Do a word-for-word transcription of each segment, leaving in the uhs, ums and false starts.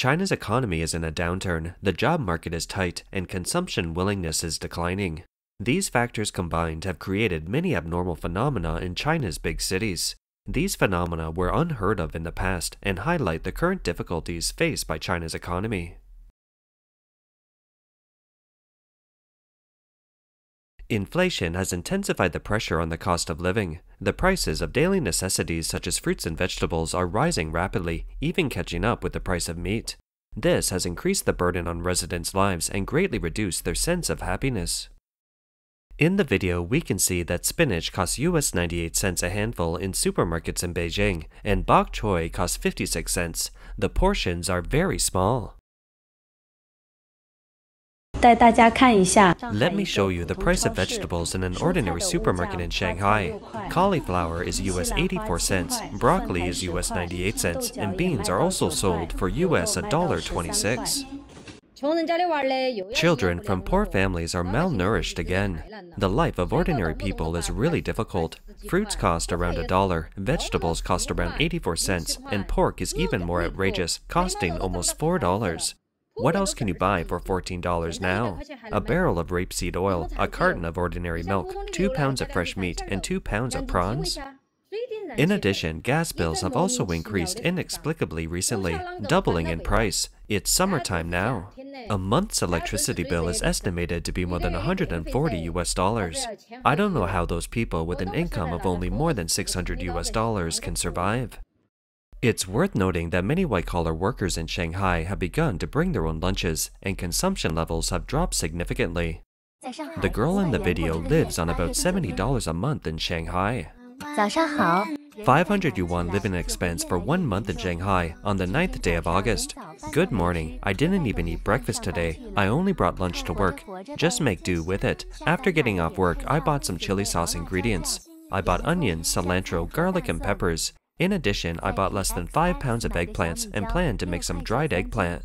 China's economy is in a downturn, the job market is tight, and consumption willingness is declining. These factors combined have created many abnormal phenomena in China's big cities. These phenomena were unheard of in the past and highlight the current difficulties faced by China's economy. Inflation has intensified the pressure on the cost of living. The prices of daily necessities such as fruits and vegetables are rising rapidly, even catching up with the price of meat. This has increased the burden on residents' lives and greatly reduced their sense of happiness. In the video, we can see that spinach costs U S ninety-eight cents a handful in supermarkets in Beijing, and bok choy costs fifty-six cents. The portions are very small. Let me show you the price of vegetables in an ordinary supermarket in Shanghai. Cauliflower is U S eighty-four cents, broccoli is U S ninety-eight cents, and beans are also sold for U S one dollar twenty-six. Children from poor families are malnourished again. The life of ordinary people is really difficult. Fruits cost around a dollar, vegetables cost around eighty-four cents, and pork is even more outrageous, costing almost four dollars. What else can you buy for fourteen dollars now? A barrel of rapeseed oil, a carton of ordinary milk, two pounds of fresh meat, and two pounds of prawns? In addition, gas bills have also increased inexplicably recently, doubling in price. It's summertime now. A month's electricity bill is estimated to be more than one hundred forty U S dollars. I don't know how those people with an income of only more than six hundred U S dollars can survive. It's worth noting that many white-collar workers in Shanghai have begun to bring their own lunches, and consumption levels have dropped significantly. The girl in the video lives on about seventy dollars a month in Shanghai. five hundred yuan living expense for one month in Shanghai on the ninth day of August. Good morning, I didn't even eat breakfast today, I only brought lunch to work. Just make do with it. After getting off work, I bought some chili sauce ingredients. I bought onions, cilantro, garlic and peppers. In addition, I bought less than five pounds of eggplants and planned to make some dried eggplant.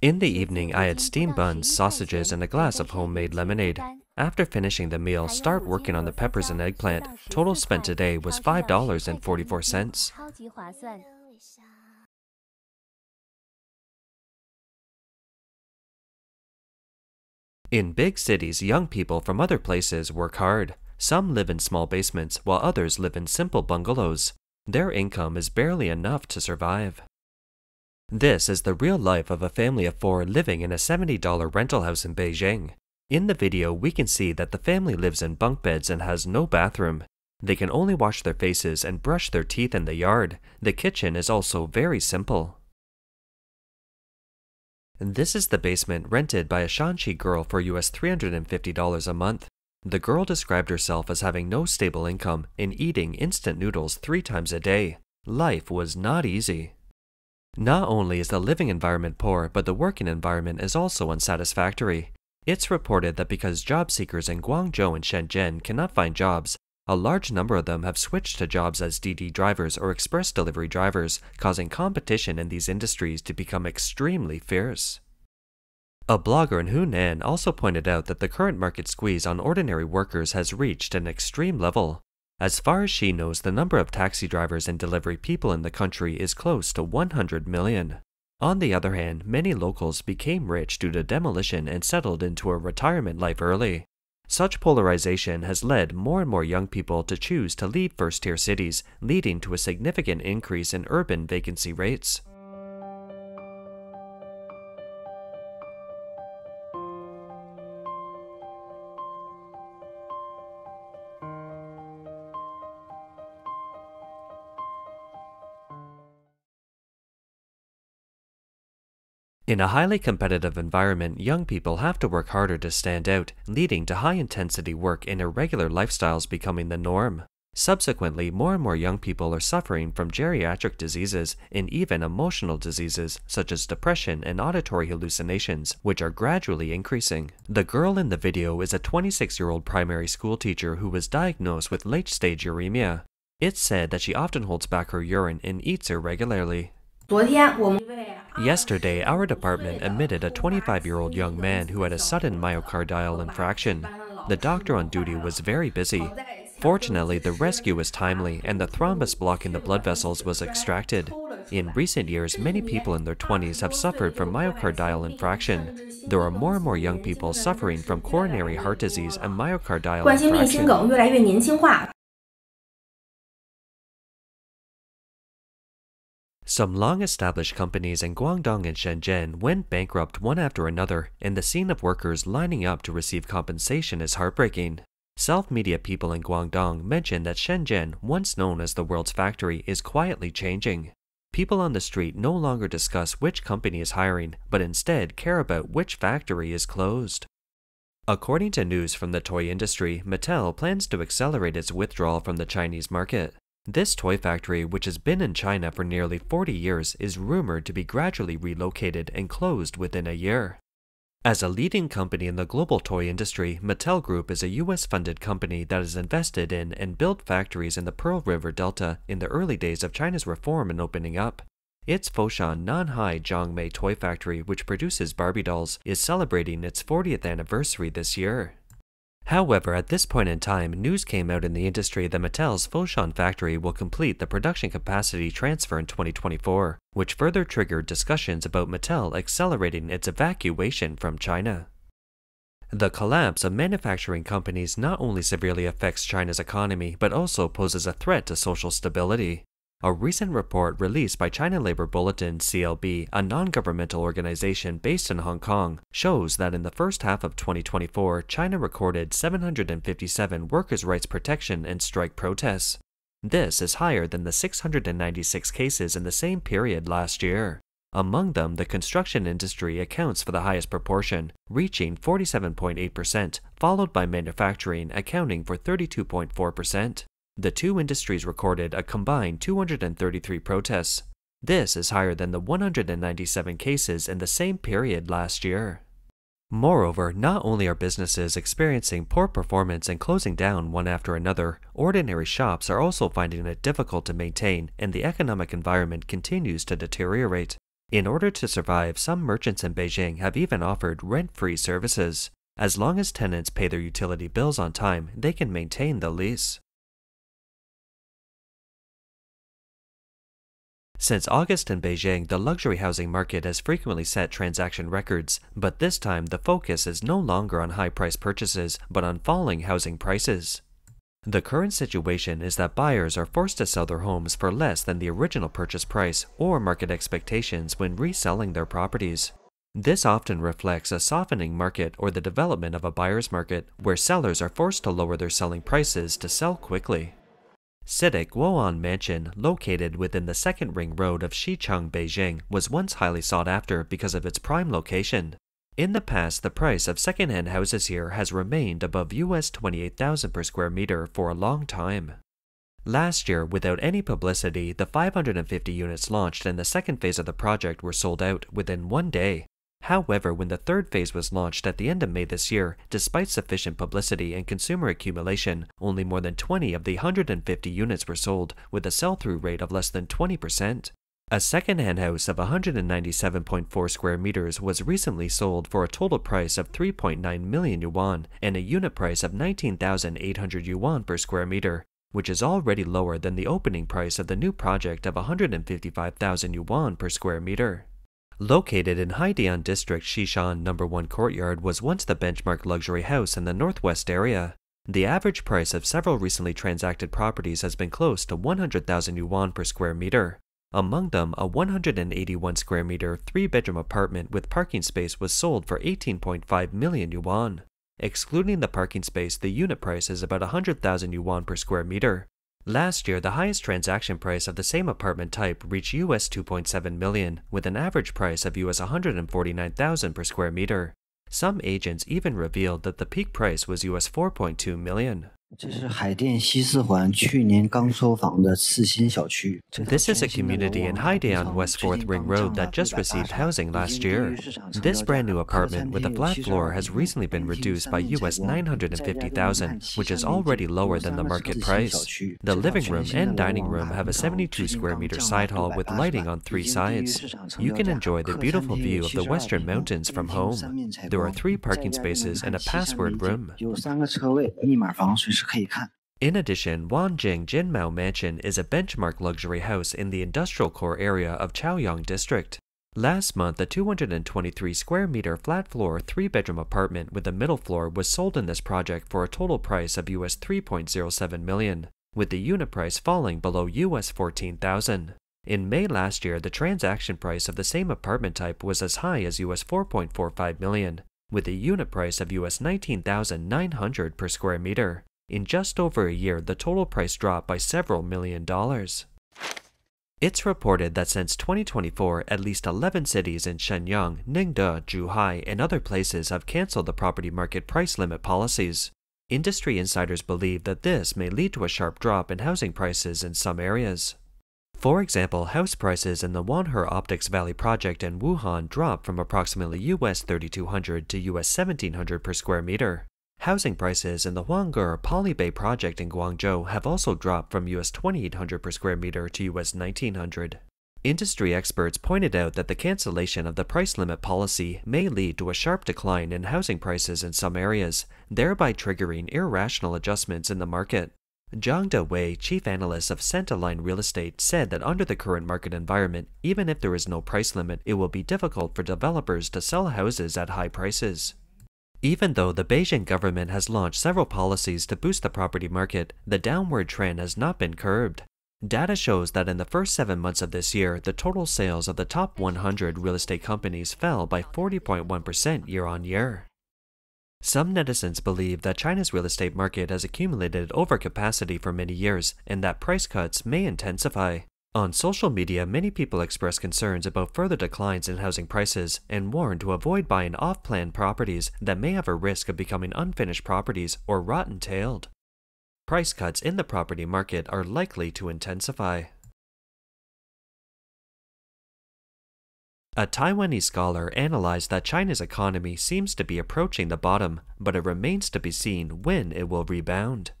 In the evening, I had steam buns, sausages, and a glass of homemade lemonade. After finishing the meal, start working on the peppers and eggplant. Total spent today was five dollars and forty-four cents. In big cities, young people from other places work hard. Some live in small basements, while others live in simple bungalows. Their income is barely enough to survive. This is the real life of a family of four living in a seventy dollar rental house in Beijing. In the video, we can see that the family lives in bunk beds and has no bathroom. They can only wash their faces and brush their teeth in the yard. The kitchen is also very simple. This is the basement rented by a Shanxi girl for U S three hundred fifty dollars a month. The girl described herself as having no stable income and eating instant noodles three times a day. Life was not easy. Not only is the living environment poor, but the working environment is also unsatisfactory. It's reported that because job seekers in Guangzhou and Shenzhen cannot find jobs, a large number of them have switched to jobs as Didi drivers or express delivery drivers, causing competition in these industries to become extremely fierce. A blogger in Hunan also pointed out that the current market squeeze on ordinary workers has reached an extreme level. As far as she knows, the number of taxi drivers and delivery people in the country is close to one hundred million. On the other hand, many locals became rich due to demolition and settled into a retirement life early. Such polarization has led more and more young people to choose to leave first-tier cities, leading to a significant increase in urban vacancy rates. In a highly competitive environment, young people have to work harder to stand out, leading to high-intensity work and irregular lifestyles becoming the norm. Subsequently, more and more young people are suffering from geriatric diseases and even emotional diseases such as depression and auditory hallucinations, which are gradually increasing. The girl in the video is a twenty-six-year-old primary school teacher who was diagnosed with late-stage uremia. It's said that she often holds back her urine and eats irregularly. Yesterday, our department admitted a twenty-five-year-old young man who had a sudden myocardial infarction. The doctor on duty was very busy. Fortunately, the rescue was timely and the thrombus blocking the blood vessels was extracted. In recent years, many people in their twenties have suffered from myocardial infarction. There are more and more young people suffering from coronary heart disease and myocardial infarction. Some long-established companies in Guangdong and Shenzhen went bankrupt one after another, and the scene of workers lining up to receive compensation is heartbreaking. South media people in Guangdong mentioned that Shenzhen, once known as the world's factory, is quietly changing. People on the street no longer discuss which company is hiring, but instead care about which factory is closed. According to news from the toy industry, Mattel plans to accelerate its withdrawal from the Chinese market. This toy factory, which has been in China for nearly forty years, is rumored to be gradually relocated and closed within a year. As a leading company in the global toy industry, Mattel Group is a U S-funded company that has invested in and built factories in the Pearl River Delta in the early days of China's reform and opening up. Its Foshan Nanhai Jiangmei toy factory, which produces Barbie dolls, is celebrating its fortieth anniversary this year. However, at this point in time, news came out in the industry that Mattel's Foshan factory will complete the production capacity transfer in twenty twenty-four, which further triggered discussions about Mattel accelerating its evacuation from China. The collapse of manufacturing companies not only severely affects China's economy, but also poses a threat to social stability. A recent report released by China Labor Bulletin (C L B), a non-governmental organization based in Hong Kong, shows that in the first half of twenty twenty-four, China recorded seven hundred fifty-seven workers' rights protection and strike protests. This is higher than the six hundred ninety-six cases in the same period last year. Among them, the construction industry accounts for the highest proportion, reaching forty-seven point eight percent, followed by manufacturing, accounting for thirty-two point four percent. The two industries recorded a combined two hundred thirty-three protests. This is higher than the one hundred ninety-seven cases in the same period last year. Moreover, not only are businesses experiencing poor performance and closing down one after another, ordinary shops are also finding it difficult to maintain, and the economic environment continues to deteriorate. In order to survive, some merchants in Beijing have even offered rent-free services. As long as tenants pay their utility bills on time, they can maintain the lease. Since August in Beijing, the luxury housing market has frequently set transaction records, but this time the focus is no longer on high-price purchases, but on falling housing prices. The current situation is that buyers are forced to sell their homes for less than the original purchase price or market expectations when reselling their properties. This often reflects a softening market or the development of a buyer's market, where sellers are forced to lower their selling prices to sell quickly. Sit Guoan Mansion, located within the second ring road of Xicheng, Beijing, was once highly sought after because of its prime location. In the past, the price of second-hand houses here has remained above U S twenty-eight thousand dollars per square meter for a long time. Last year, without any publicity, the five hundred fifty units launched in the second phase of the project were sold out within one day. However, when the third phase was launched at the end of May this year, despite sufficient publicity and consumer accumulation, only more than twenty of the one hundred fifty units were sold, with a sell-through rate of less than twenty percent. A second-hand house of one hundred ninety-seven point four square meters was recently sold for a total price of three point nine million yuan and a unit price of nineteen thousand eight hundred yuan per square meter, which is already lower than the opening price of the new project of one hundred fifty-five thousand yuan per square meter. Located in Haidian District, Xishan number one Courtyard was once the benchmark luxury house in the northwest area. The average price of several recently transacted properties has been close to one hundred thousand yuan per square meter. Among them, a one hundred eighty-one square meter three-bedroom apartment with parking space was sold for eighteen point five million yuan. Excluding the parking space, the unit price is about one hundred thousand yuan per square meter. Last year, the highest transaction price of the same apartment type reached U S two point seven million, with an average price of U S one hundred forty-nine thousand per square meter. Some agents even revealed that the peak price was U S four point two million. This is a community in Haidian West fourth Ring Road that just received housing last year. This brand new apartment with a flat floor has recently been reduced by U S nine hundred fifty thousand, which is already lower than the market price. The living room and dining room have a seventy-two square meter side hall with lighting on three sides. You can enjoy the beautiful view of the western mountains from home. There are three parking spaces and a password room. In addition, Wanjing Jinmao Mansion is a benchmark luxury house in the industrial core area of Chaoyang District. Last month, a two hundred twenty-three square meter flat-floor three-bedroom apartment with a middle floor was sold in this project for a total price of U S three point zero seven million, with the unit price falling below U S fourteen thousand. In May last year, the transaction price of the same apartment type was as high as U S four point four five million, with a unit price of U S nineteen thousand nine hundred per square meter. In just over a year, the total price dropped by several million dollars. It's reported that since twenty twenty-four, at least eleven cities in Shenyang, Ningde, Zhuhai, and other places have canceled the property market price limit policies. Industry insiders believe that this may lead to a sharp drop in housing prices in some areas. For example, house prices in the Wanhe Optics Valley project in Wuhan dropped from approximately U S thirty-two hundred to U S seventeen hundred per square meter. Housing prices in the Huangguer Poly Bay project in Guangzhou have also dropped from U S twenty-eight hundred per square meter to U S nineteen hundred. Industry experts pointed out that the cancellation of the price limit policy may lead to a sharp decline in housing prices in some areas, thereby triggering irrational adjustments in the market. Zhang Dawei, chief analyst of Centraline Real Estate, said that under the current market environment, even if there is no price limit, it will be difficult for developers to sell houses at high prices. Even though the Beijing government has launched several policies to boost the property market, the downward trend has not been curbed. Data shows that in the first seven months of this year, the total sales of the top one hundred real estate companies fell by forty point one percent year-on-year. Some netizens believe that China's real estate market has accumulated overcapacity for many years and that price cuts may intensify. On social media, many people express concerns about further declines in housing prices and warn to avoid buying off-plan properties that may have a risk of becoming unfinished properties or rotten-tailed. Price cuts in the property market are likely to intensify. A Taiwanese scholar analyzed that China's economy seems to be approaching the bottom, but it remains to be seen when it will rebound.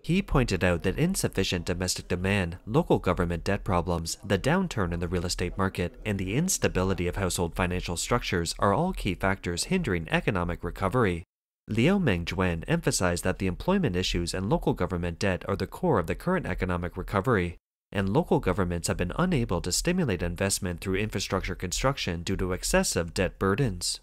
He pointed out that insufficient domestic demand, local government debt problems, the downturn in the real estate market, and the instability of household financial structures are all key factors hindering economic recovery. Liu Mengzhuan emphasized that the employment issues and local government debt are the core of the current economic recovery, and local governments have been unable to stimulate investment through infrastructure construction due to excessive debt burdens.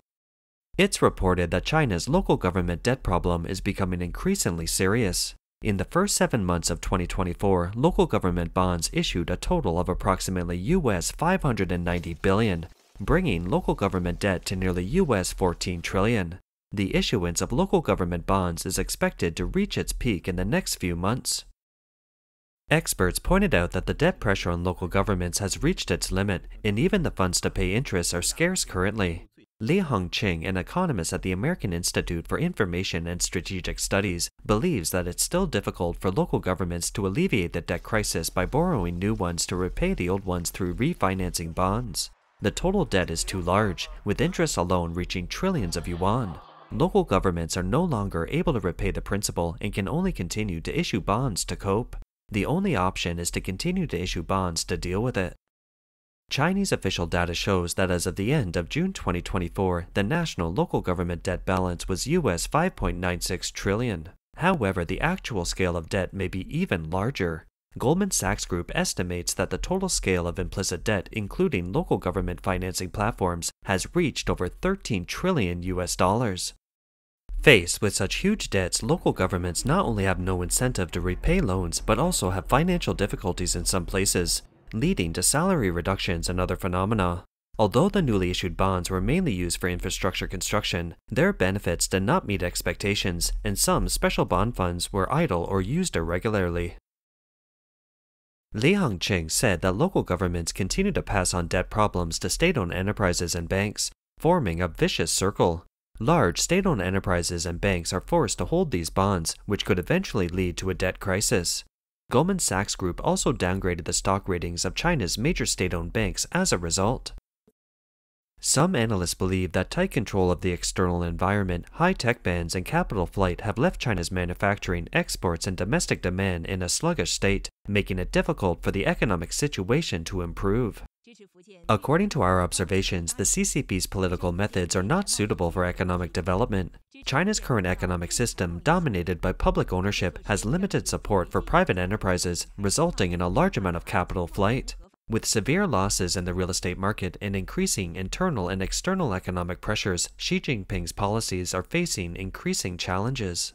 It's reported that China's local government debt problem is becoming increasingly serious. In the first seven months of twenty twenty-four, local government bonds issued a total of approximately U S five hundred ninety billion, bringing local government debt to nearly U S fourteen trillion. The issuance of local government bonds is expected to reach its peak in the next few months. Experts pointed out that the debt pressure on local governments has reached its limit, and even the funds to pay interest are scarce currently. Li Hongcheng, an economist at the American Institute for Information and Strategic Studies, believes that it's still difficult for local governments to alleviate the debt crisis by borrowing new ones to repay the old ones through refinancing bonds. The total debt is too large, with interest alone reaching trillions of yuan. Local governments are no longer able to repay the principal and can only continue to issue bonds to cope. The only option is to continue to issue bonds to deal with it. Chinese official data shows that as of the end of June twenty twenty-four, the national local government debt balance was U S five point nine six trillion. However, the actual scale of debt may be even larger. Goldman Sachs Group estimates that the total scale of implicit debt, including local government financing platforms, has reached over thirteen trillion U S dollars. Faced with such huge debts, local governments not only have no incentive to repay loans, but also have financial difficulties in some places, leading to salary reductions and other phenomena. Although the newly issued bonds were mainly used for infrastructure construction, their benefits did not meet expectations, and some special bond funds were idle or used irregularly. Li Hongcheng said that local governments continue to pass on debt problems to state-owned enterprises and banks, forming a vicious circle. Large state-owned enterprises and banks are forced to hold these bonds, which could eventually lead to a debt crisis. Goldman Sachs Group also downgraded the stock ratings of China's major state-owned banks as a result. Some analysts believe that tight control of the external environment, high-tech bans, and capital flight have left China's manufacturing, exports, and domestic demand in a sluggish state, making it difficult for the economic situation to improve. According to our observations, the C C P's political methods are not suitable for economic development. China's current economic system, dominated by public ownership, has limited support for private enterprises, resulting in a large amount of capital flight. With severe losses in the real estate market and increasing internal and external economic pressures, Xi Jinping's policies are facing increasing challenges.